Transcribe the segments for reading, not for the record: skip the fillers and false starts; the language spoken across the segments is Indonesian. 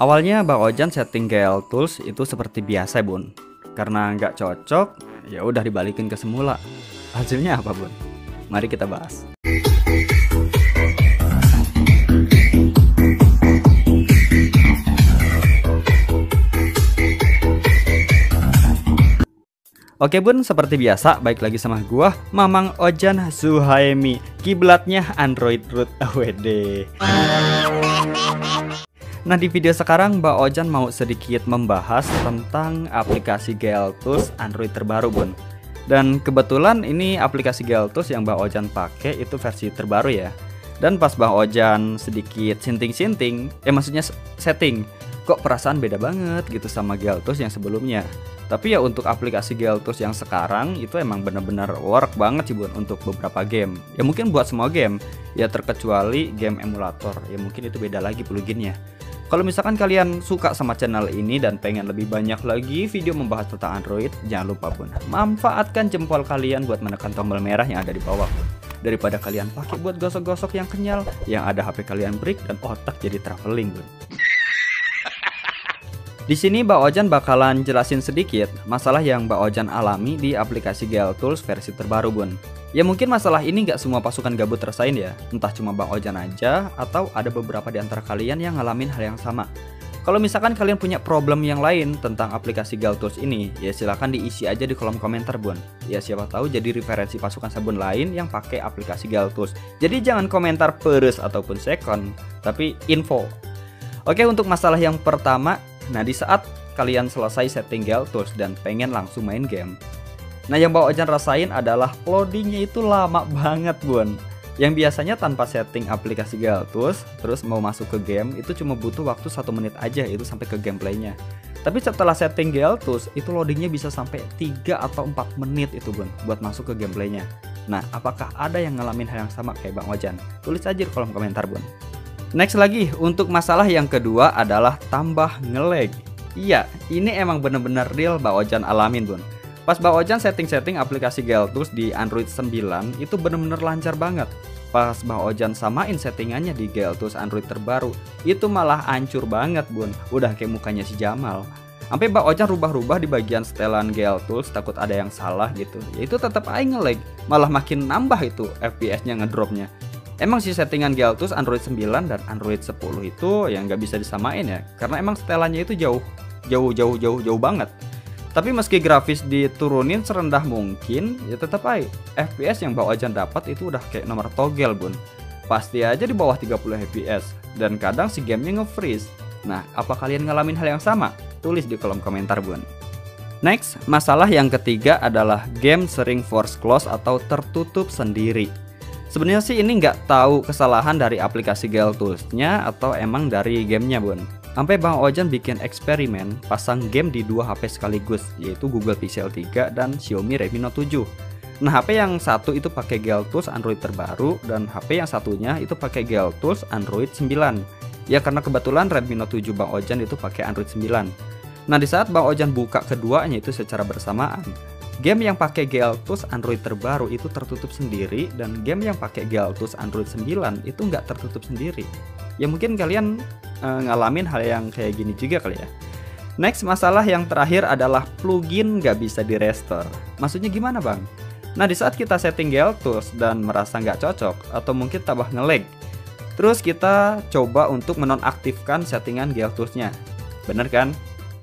Awalnya Bang Ojan setting GLTools itu seperti biasa, Bun. Karena nggak cocok, ya udah dibalikin ke semula. Hasilnya apa, Bun? Mari kita bahas. Oke Bun, seperti biasa, baik lagi sama gua, Mamang Ojan Suhaimi, kiblatnya Android Root AWD. Nah, di video sekarang Mbak Ojan mau sedikit membahas tentang aplikasi GLTools Android terbaru, Bun. Dan kebetulan ini aplikasi GLTools yang Mbak Ojan pakai itu versi terbaru ya. Dan pas Mbak Ojan sedikit sinting-sinting, maksudnya setting, kok perasaan beda banget gitu sama GLTools yang sebelumnya. Tapi ya untuk aplikasi GLTools yang sekarang itu emang bener-bener work banget sih, Bun, untuk beberapa game. Ya mungkin buat semua game, ya terkecuali game emulator, ya mungkin itu beda lagi pluginnya. Kalau misalkan kalian suka sama channel ini dan pengen lebih banyak lagi video membahas tentang Android, jangan lupa, Bun, manfaatkan jempol kalian buat menekan tombol merah yang ada di bawah, Bun. Daripada kalian pakai buat gosok-gosok yang kenyal, yang ada HP kalian break dan otak jadi traveling, Bun. Di sini Mbak Ojan bakalan jelasin sedikit masalah yang Mbak Ojan alami di aplikasi GLTools versi terbaru, Bun. Ya mungkin masalah ini nggak semua pasukan gabut rasain ya, entah cuma Mbak Ojan aja atau ada beberapa di antara kalian yang ngalamin hal yang sama. Kalau misalkan kalian punya problem yang lain tentang aplikasi GLTools ini, ya silahkan diisi aja di kolom komentar, Bun. Ya siapa tahu jadi referensi pasukan sabun lain yang pakai aplikasi GLTools. Jadi jangan komentar peres ataupun second, tapi info. Oke, untuk masalah yang pertama, nah di saat kalian selesai setting GLTools dan pengen langsung main game, nah yang Mbak Ojan rasain adalah loadingnya itu lama banget, Bun. Yang biasanya tanpa setting aplikasi GLTools terus mau masuk ke game itu cuma butuh waktu 1 menit aja itu sampai ke gameplaynya. Tapi setelah setting GLTools itu loadingnya bisa sampai 3 atau 4 menit itu, Bun, buat masuk ke gameplaynya. Nah, apakah ada yang ngalamin hal yang sama kayak Bang Ojan? Tulis aja di kolom komentar, Bun. Next lagi, untuk masalah yang kedua adalah tambah nge-lag. Iya, ini emang bener-bener real Mbak Ojan alamin, Bun. Pas Mbak Ojan setting-setting aplikasi GLTools di Android 9 itu bener-bener lancar banget. Pas Mbak Ojan samain settingannya di GLTools Android terbaru, itu malah hancur banget, Bun. Udah kayak mukanya si Jamal. Sampai Mbak Ojan rubah-rubah di bagian setelan GLTools takut ada yang salah gitu. Ya itu tetap aja nge-lag, malah makin nambah itu FPS-nya ngedropnya. Emang sih settingan GLTools Android 9 dan Android 10 itu yang nggak bisa disamain ya, karena emang setelannya itu jauh banget. Tapi meski grafis diturunin serendah mungkin, ya tetap aja FPS yang Mbak Ojan dapat itu udah kayak nomor togel, Bun. Pasti aja di bawah 30 FPS dan kadang si gamenya nge-freeze. Nah, apa kalian ngalamin hal yang sama? Tulis di kolom komentar, Bun. Next, masalah yang ketiga adalah game sering force close atau tertutup sendiri. Sebenarnya sih ini nggak tahu kesalahan dari aplikasi GLTools-nya atau emang dari gamenya, Bun. Sampai Bang Ojan bikin eksperimen pasang game di 2 HP sekaligus, yaitu Google Pixel 3 dan Xiaomi Redmi Note 7. Nah, HP yang satu itu pakai GLTools Android terbaru dan HP yang satunya itu pakai GLTools Android 9. Ya karena kebetulan Redmi Note 7 Bang Ojan itu pakai Android 9. Nah, di saat Bang Ojan buka keduanya itu secara bersamaan, game yang pakai GLTools Android terbaru itu tertutup sendiri dan game yang pakai GLTools Android 9 itu nggak tertutup sendiri. Ya mungkin kalian ngalamin hal yang kayak gini juga kali ya. Next, masalah yang terakhir adalah plugin nggak bisa di restore. Maksudnya gimana, Bang? Nah di saat kita setting GLTools dan merasa nggak cocok atau mungkin tambah nge-lag, terus kita coba untuk menonaktifkan settingan GLTools-nya. Bener kan?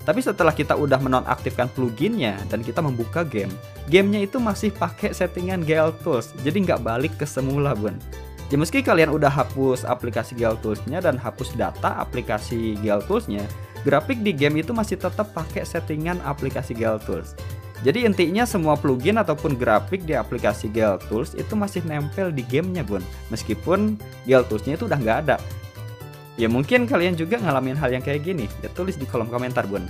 Tapi setelah kita udah menonaktifkan pluginnya dan kita membuka game, gamenya itu masih pakai settingan GLTools, jadi nggak balik ke semula, Bun. Ya meski kalian udah hapus aplikasi GLTools-nya dan hapus data aplikasi GLTools-nya, grafik di game itu masih tetap pakai settingan aplikasi GLTools. Jadi intinya semua plugin ataupun grafik di aplikasi GLTools itu masih nempel di gamenya, Bun, meskipun GLTools-nya itu udah nggak ada. Ya mungkin kalian juga ngalamin hal yang kayak gini, ya tulis di kolom komentar, Bun.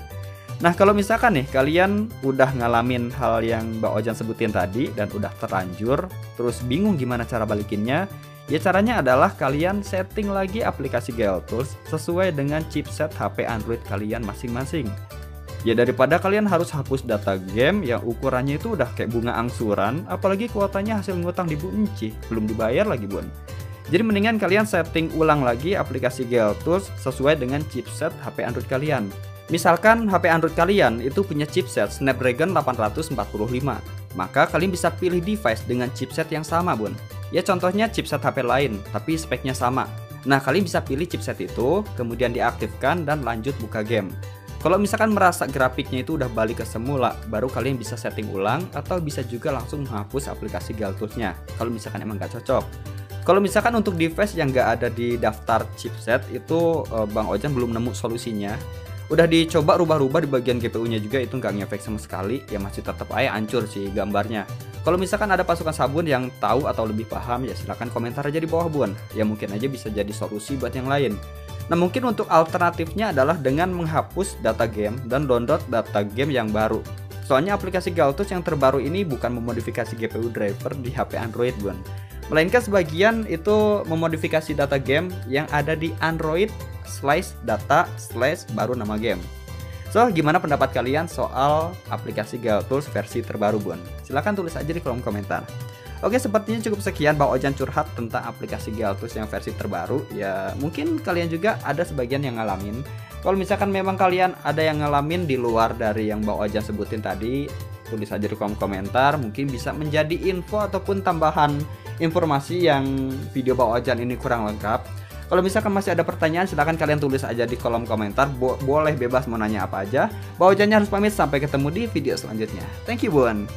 Nah kalau misalkan nih kalian udah ngalamin hal yang Mbak Ojan sebutin tadi dan udah terlanjur, terus bingung gimana cara balikinnya, ya caranya adalah kalian setting lagi aplikasi GLTools sesuai dengan chipset HP Android kalian masing-masing. Ya daripada kalian harus hapus data game yang ukurannya itu udah kayak bunga angsuran, apalagi kuotanya hasil ngutang di Bunci, belum dibayar lagi, Bun. Jadi mendingan kalian setting ulang lagi aplikasi GLTools sesuai dengan chipset HP Android kalian. Misalkan HP Android kalian itu punya chipset Snapdragon 845, maka kalian bisa pilih device dengan chipset yang sama, Bun. Ya contohnya chipset HP lain, tapi speknya sama. Nah, kalian bisa pilih chipset itu, kemudian diaktifkan dan lanjut buka game. Kalau misalkan merasa grafiknya itu udah balik ke semula, baru kalian bisa setting ulang atau bisa juga langsung menghapus aplikasi GLTools-nya kalau misalkan emang nggak cocok. Kalau misalkan untuk device yang nggak ada di daftar chipset itu Bang Ojan belum nemu solusinya. Udah dicoba rubah-rubah di bagian GPU-nya juga itu nggak ngefek sama sekali, ya masih tetap aja hancur sih gambarnya. Kalau misalkan ada pasukan sabun yang tahu atau lebih paham, ya silahkan komentar aja di bawah, Bun. Ya mungkin aja bisa jadi solusi buat yang lain. Nah mungkin untuk alternatifnya adalah dengan menghapus data game dan download data game yang baru. Soalnya aplikasi GLTools yang terbaru ini bukan memodifikasi GPU driver di HP Android, Bun. Melainkan sebagian itu memodifikasi data game yang ada di Android /data/ baru nama game. So, gimana pendapat kalian soal aplikasi GLTools versi terbaru, Bun? Silahkan tulis aja di kolom komentar. Oke, sepertinya cukup sekian Bang Ojan curhat tentang aplikasi GLTools yang versi terbaru. Ya, mungkin kalian juga ada sebagian yang ngalamin. Kalau misalkan memang kalian ada yang ngalamin di luar dari yang Bang Ojan sebutin tadi, tulis aja di kolom komentar, mungkin bisa menjadi info ataupun tambahan informasi yang video Bang Ojan ini kurang lengkap. Kalau misalkan masih ada pertanyaan, silahkan kalian tulis aja di kolom komentar. Boleh bebas mau nanya apa aja. Bang Ojan harus pamit, sampai ketemu di video selanjutnya. Thank you, Bun.